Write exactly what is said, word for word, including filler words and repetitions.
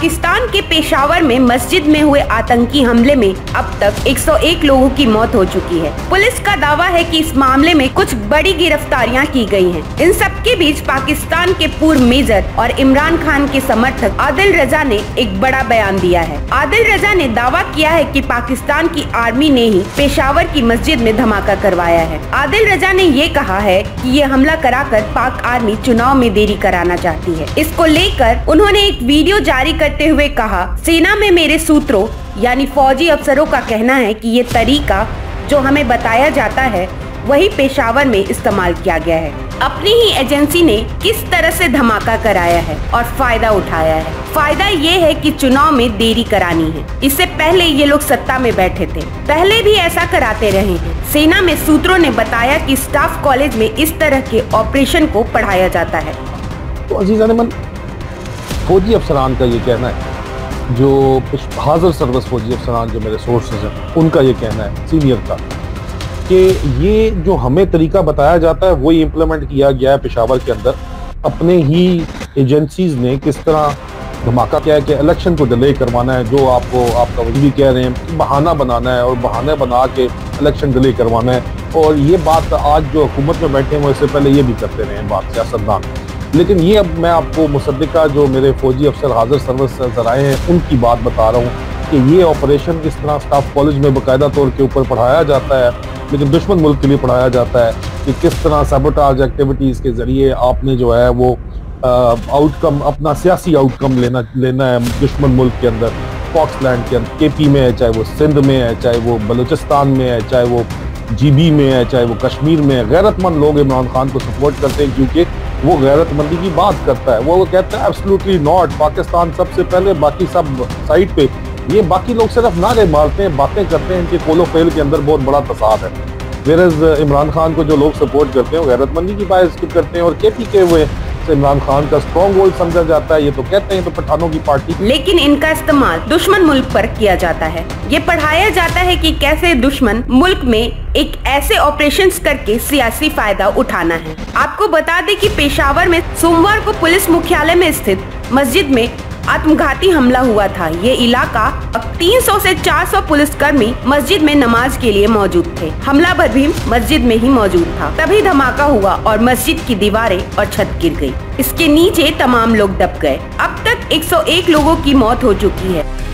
पाकिस्तान के पेशावर में मस्जिद में हुए आतंकी हमले में अब तक एक सौ एक लोगों की मौत हो चुकी है। पुलिस का दावा है कि इस मामले में कुछ बड़ी गिरफ्तारियां की गई हैं। इन सबके बीच पाकिस्तान के पूर्व मेजर और इमरान खान के समर्थक आदिल रजा ने एक बड़ा बयान दिया है। आदिल रजा ने दावा किया है कि पाकिस्तान की आर्मी ने ही पेशावर की मस्जिद में धमाका करवाया है। आदिल रजा ने ये कहा है कि ये हमला कराकर पाक आर्मी चुनाव में देरी कराना चाहती है। इसको लेकर उन्होंने एक वीडियो जारी करते हुए कहा, सेना में मेरे सूत्रों यानी फौजी अफसरों का कहना है कि ये तरीका जो हमें बताया जाता है वही पेशावर में इस्तेमाल किया गया है। अपनी ही एजेंसी ने किस तरह से धमाका कराया है और फायदा उठाया है। फायदा ये है कि चुनाव में देरी करानी है। इससे पहले ये लोग सत्ता में बैठे थे, पहले भी ऐसा कराते रहे हैं। सेना में सूत्रों ने बताया कि स्टाफ कॉलेज में इस तरह के ऑपरेशन को पढ़ाया जाता है। तो अजीज़ान फौजी अफसरान का ये कहना है, जो हाजिर सर्विस फौजी अफसरान जो मेरे सोर्सेज हैं उनका ये कहना है, सीनियर का, कि ये जो हमें तरीका बताया जाता है वही इम्प्लीमेंट किया गया है पेशावर के अंदर। अपने ही एजेंसीज ने किस तरह धमाका किया है कि इलेक्शन को डिले करवाना है, जो आपको आपका वजी कह रहे हैं बहाना बनाना है और बहाना बना के इलेक्शन डिले करवाना है। और ये बात आज जो हुकूमत में बैठे हैं वो इससे पहले ये भी करते रहे हैं बात सियासतदान। लेकिन ये अब मैं आपको मुसद्दिका जो मेरे फौजी अफसर हाजिर सर्विस जराए हैं उनकी बात बता रहा हूँ कि ये ऑपरेशन किस तरह स्टाफ कॉलेज में बाकायदा तौर के ऊपर पढ़ाया जाता है, लेकिन दुश्मन मुल्क के लिए पढ़ाया जाता है कि किस तरह सैबोटाज एक्टिविटीज़ के ज़रिए आपने जो है वो आउटकम, अपना सियासी आउटकम लेना लेना है दुश्मन मुल्क के अंदर, फॉक्स लैंड के अंदर, के पी में है, चाहे वो सिंध में है, चाहे वो बलूचिस्तान में है, चाहे वो जी बी में है, चाहे वो कश्मीर में है। गैरतमंद लोग इमरान खान को सपोर्ट करते हैं क्योंकि वो गैरतमंदी की बात करता है। वो वो कहता है एब्सोल्युटली नॉट, पाकिस्तान सबसे पहले, बाकी सब साइड पे। ये बाकी लोग सिर्फ नारे मारते हैं, बातें करते हैं, इनके कोलो फेल के अंदर बहुत बड़ा तसाद है। वेरज इमरान खान को जो लोग सपोर्ट करते हैं वो गैरतमंदी की बात करते हैं और केपीके हुए इमरान खान का स्ट्रॉन्ग होल्ड समझा जाता है। ये तो कहते हैं तो पठानों की पार्टी, लेकिन इनका इस्तेमाल दुश्मन मुल्क पर किया जाता है। ये पढ़ाया जाता है कि कैसे दुश्मन मुल्क में एक ऐसे ऑपरेशंस करके सियासी फायदा उठाना है। आपको बता दें कि पेशावर में सोमवार को पुलिस मुख्यालय में स्थित मस्जिद में आत्मघाती हमला हुआ था। ये इलाका अब तीन सौ से चार सौ पुलिसकर्मी मस्जिद में नमाज के लिए मौजूद थे। हमलावर भी मस्जिद में ही मौजूद था, तभी धमाका हुआ और मस्जिद की दीवारें और छत गिर गई। इसके नीचे तमाम लोग दब गए। अब तक एक सौ एक लोगों की मौत हो चुकी है।